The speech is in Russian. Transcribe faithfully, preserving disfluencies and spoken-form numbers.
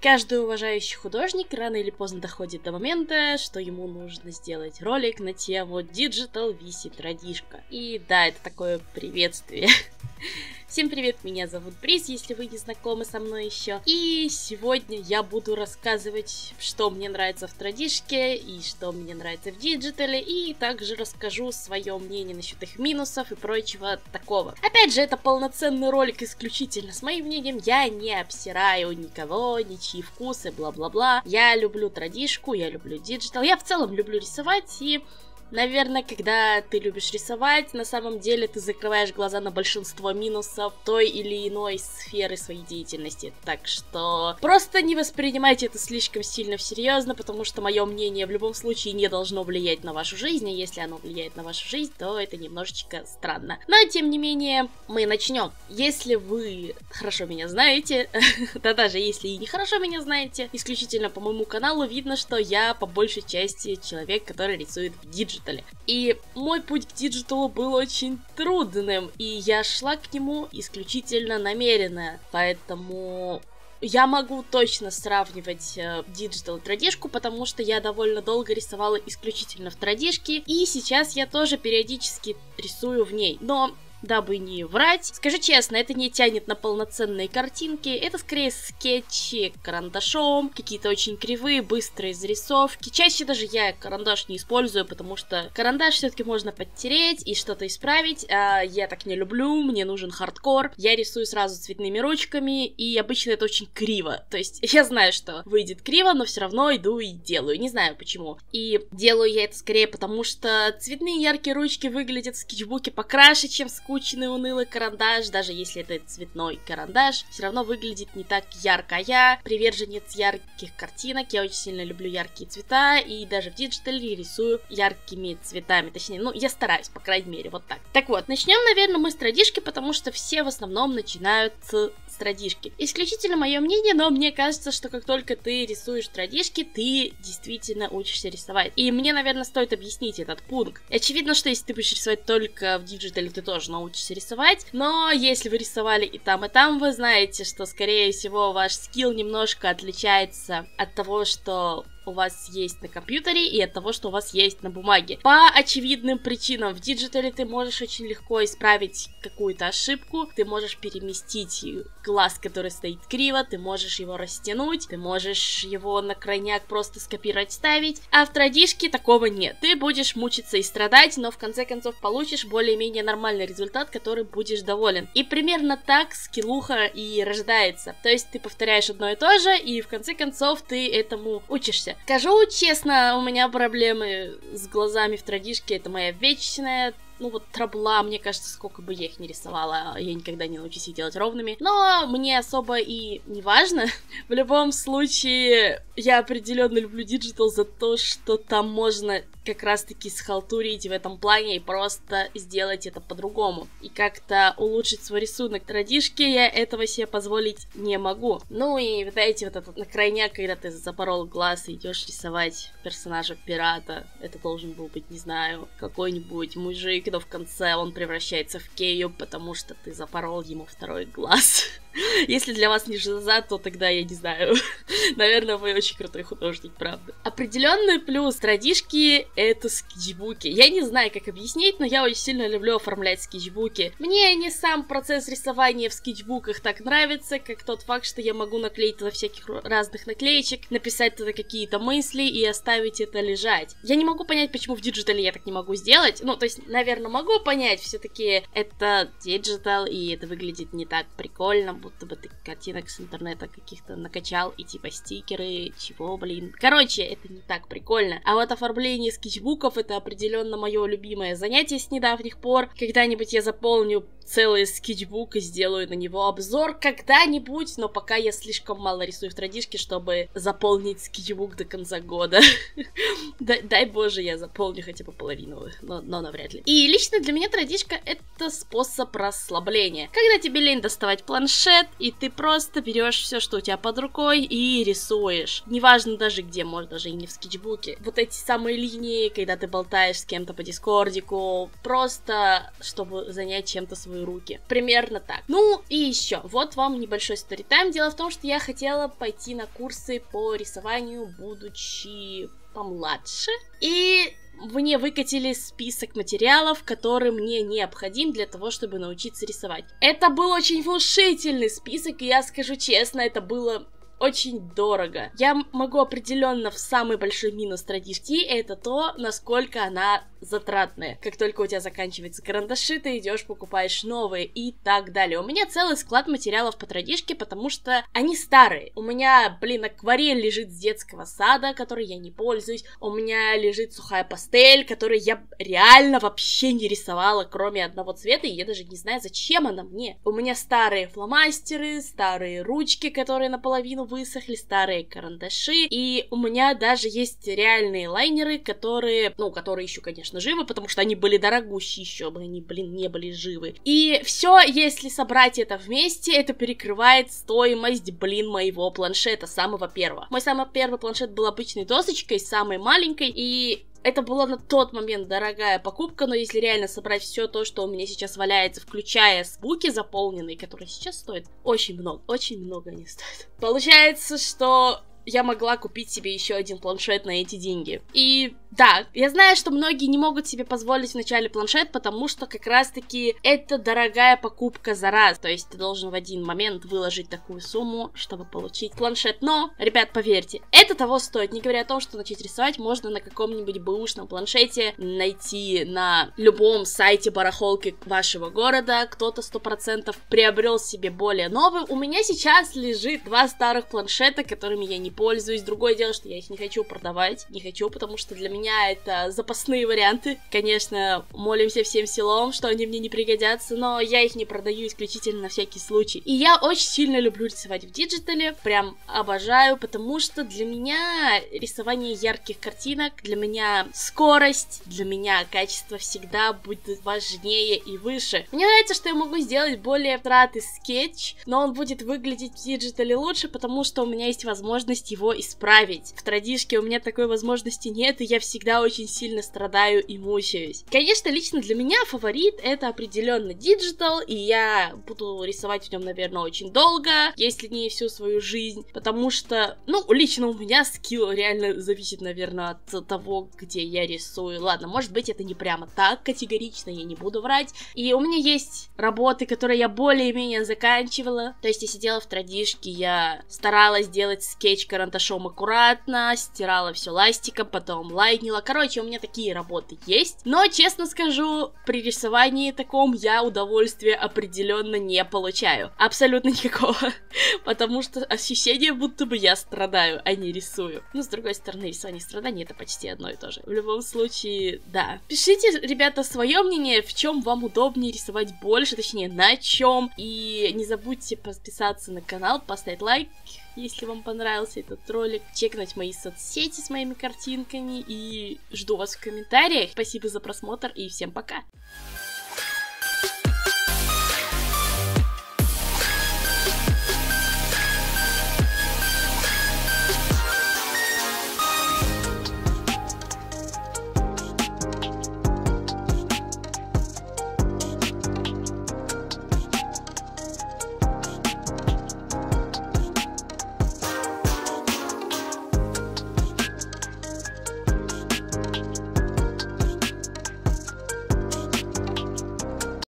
Каждый уважающий художник рано или поздно доходит до момента, что ему нужно сделать ролик на тему «Digital висит радишка». И да, это такое приветствие. Всем привет, меня зовут Бриз, если вы не знакомы со мной еще. И сегодня я буду рассказывать, что мне нравится в традишке и что мне нравится в диджитале. И также расскажу свое мнение насчет их минусов и прочего такого. Опять же, это полноценный ролик исключительно с моим мнением. Я не обсираю никого, ничего. Чьи вкусы, бла-бла-бла. Я люблю традишку, я люблю диджитал, я в целом люблю рисовать, и, наверное, когда ты любишь рисовать, на самом деле ты закрываешь глаза на большинство минусов той или иной сферы своей деятельности. Так что просто не воспринимайте это слишком сильно всерьезно, потому что мое мнение в любом случае не должно влиять на вашу жизнь, а если оно влияет на вашу жизнь, то это немножечко странно. Но, тем не менее, мы начнем. Если вы хорошо меня знаете, да даже если и не хорошо меня знаете, исключительно по моему каналу видно, что я по большей части человек, который рисует в диджитале. И мой путь к диджиталу был очень трудным, и я шла к нему исключительно намеренно, поэтому я могу точно сравнивать диджитал и традишку, потому что я довольно долго рисовала исключительно в традишке, и сейчас я тоже периодически рисую в ней, но... дабы не врать, скажу честно, это не тянет на полноценные картинки, это скорее скетчи карандашом, какие-то очень кривые, быстрые зарисовки. Чаще даже я карандаш не использую, потому что карандаш все-таки можно подтереть и что-то исправить, а я так не люблю, мне нужен хардкор. Я рисую сразу цветными ручками, и обычно это очень криво, то есть я знаю, что выйдет криво, но все равно иду и делаю, не знаю почему. И делаю я это скорее потому, что цветные яркие ручки выглядят в скетчбуке покраше, чем с скучный, унылый карандаш, даже если это цветной карандаш, все равно выглядит не так ярко. А я приверженец ярких картинок, я очень сильно люблю яркие цвета, и даже в диджитале рисую яркими цветами, точнее, ну, я стараюсь, по крайней мере, вот так. Так вот, начнем, наверное, мы с традишки, потому что все в основном начинают с, с традишки. Исключительно мое мнение, но мне кажется, что как только ты рисуешь традишки, ты действительно учишься рисовать. И мне, наверное, стоит объяснить этот пункт. Очевидно, что если ты будешь рисовать только в диджитале, ты тоже научишься рисовать, но если вы рисовали и там, и там, вы знаете, что, скорее всего, ваш скилл немножко отличается от того, что у вас есть на компьютере, и от того, что у вас есть на бумаге. По очевидным причинам, в диджитале ты можешь очень легко исправить какую-то ошибку, ты можешь переместить глаз, который стоит криво, ты можешь его растянуть, ты можешь его на крайняк просто скопировать, ставить, а в традишке такого нет. Ты будешь мучиться и страдать, но в конце концов получишь более-менее нормальный результат, который будешь доволен. И примерно так скиллуха и рождается. То есть ты повторяешь одно и то же, и в конце концов ты этому учишься. Скажу честно, у меня проблемы с глазами в традишке, это моя вечная... ну вот трабла, мне кажется, сколько бы я их не рисовала, я никогда не научусь их делать ровными. Но мне особо и не важно. В любом случае, я определенно люблю диджитал за то, что там можно как раз-таки схалтурить в этом плане и просто сделать это по-другому. И как-то улучшить свой рисунок. Традишки я этого себе позволить не могу. Ну и, вот знаете, вот этот на крайняк, когда ты запорол глаз и идешь рисовать персонажа пирата, это должен был быть, не знаю, какой-нибудь мужик, но в конце он превращается в Кею, потому что ты запорол ему второй глаз. Если для вас не жиза, то тогда я не знаю. Наверное, вы очень крутой художник, правда. Определенный плюс традишки — это скетчбуки. Я не знаю, как объяснить, но я очень сильно люблю оформлять скетчбуки. Мне не сам процесс рисования в скетчбуках так нравится, как тот факт, что я могу наклеить туда всяких разных наклеечек, написать туда какие-то мысли и оставить это лежать. Я не могу понять, почему в диджитале я так не могу сделать. Ну, то есть, наверное, могу понять, все-таки это диджитал, и это выглядит не так прикольно, будто бы ты картинок с интернета каких-то накачал, и типа стикеры, чего, блин. Короче, это не так прикольно. А вот оформление скетчбуков — это определенно мое любимое занятие с недавних пор. Когда-нибудь я заполню целый скетчбук и сделаю на него обзор когда-нибудь, но пока я слишком мало рисую в традишке, чтобы заполнить скетчбук до конца года. Дай боже, я заполню хотя бы половину, но навряд ли. И лично для меня традишка — это способ расслабления. Когда тебе лень доставать планшет, и ты просто берешь все, что у тебя под рукой, и рисуешь. Неважно даже где, может даже и не в скетчбуке. Вот эти самые линии, когда ты болтаешь с кем-то по дискордику, просто чтобы занять чем-то свою правые руки. Примерно так. Ну и еще, вот вам небольшой сторитайм. Дело в том, что я хотела пойти на курсы по рисованию, будучи помладше. И мне выкатили список материалов, который мне необходим для того, чтобы научиться рисовать. Это был очень внушительный список, и я скажу честно, это было очень дорого. Я могу определенно в самый большой минус ТРАДИШ, это то, насколько она затратная. Как только у тебя заканчиваются карандаши, ты идешь, покупаешь новые и так далее. У меня целый склад материалов по ТРАДИШке, потому что они старые. У меня, блин, акварель лежит с детского сада, которой я не пользуюсь. У меня лежит сухая пастель, которую я реально вообще не рисовала, кроме одного цвета, и я даже не знаю, зачем она мне. У меня старые фломастеры, старые ручки, которые наполовину высохли, старые карандаши, и у меня даже есть реальные лайнеры, которые, ну, которые еще, конечно, живы, потому что они были дорогущие еще, бы они, блин, не были живы. И все, если собрать это вместе, это перекрывает стоимость, блин, моего планшета, самого первого. Мой самый первый планшет был обычной досочкой, самой маленькой, и это была на тот момент дорогая покупка, но если реально собрать все то, что у меня сейчас валяется, включая звуки заполненные, которые сейчас стоят очень много, очень много они стоят. Получается, что я могла купить себе еще один планшет на эти деньги. И да, я знаю, что многие не могут себе позволить вначале планшет, потому что как раз-таки это дорогая покупка за раз. То есть ты должен в один момент выложить такую сумму, чтобы получить планшет. Но, ребят, поверьте, это того стоит. Не говоря о том, что начать рисовать можно на каком-нибудь бэушном планшете, найти на любом сайте барахолки вашего города. Кто-то сто процентов приобрел себе более новый. У меня сейчас лежит два старых планшета, которыми я не пользуюсь. Другое дело, что я их не хочу продавать, не хочу, потому что для меня это запасные варианты. Конечно, молимся всем селом, что они мне не пригодятся, но я их не продаю исключительно на всякий случай. И я очень сильно люблю рисовать в диджитале, прям обожаю, потому что для меня рисование ярких картинок, для меня скорость, для меня качество всегда будет важнее и выше. Мне нравится, что я могу сделать более тратый скетч, но он будет выглядеть в диджитале лучше, потому что у меня есть возможность его исправить. В ТРАДИШке у меня такой возможности нет, и я всегда очень сильно страдаю и мучаюсь. Конечно, лично для меня фаворит это определенно диджитал, и я буду рисовать в нем, наверное, очень долго, если не всю свою жизнь, потому что, ну, лично у меня скилл реально зависит, наверное, от того, где я рисую. Ладно, может быть, это не прямо так категорично, я не буду врать. И у меня есть работы, которые я более-менее заканчивала, то есть я сидела в ТРАДИШке, я старалась делать скетч карандашом аккуратно, стирала все ластиком, потом лайнила. Короче, у меня такие работы есть. Но, честно скажу, при рисовании таком я удовольствия определенно не получаю. Абсолютно никакого. Потому что ощущение, будто бы я страдаю, а не рисую. Но, с другой стороны, рисование и страдание — это почти одно и то же. В любом случае, да. Пишите, ребята, свое мнение, в чем вам удобнее рисовать больше, точнее, на чем. И не забудьте подписаться на канал, поставить лайк, если вам понравился этот ролик, чекнуть мои соцсети с моими картинками, и жду вас в комментариях. Спасибо за просмотр и всем пока!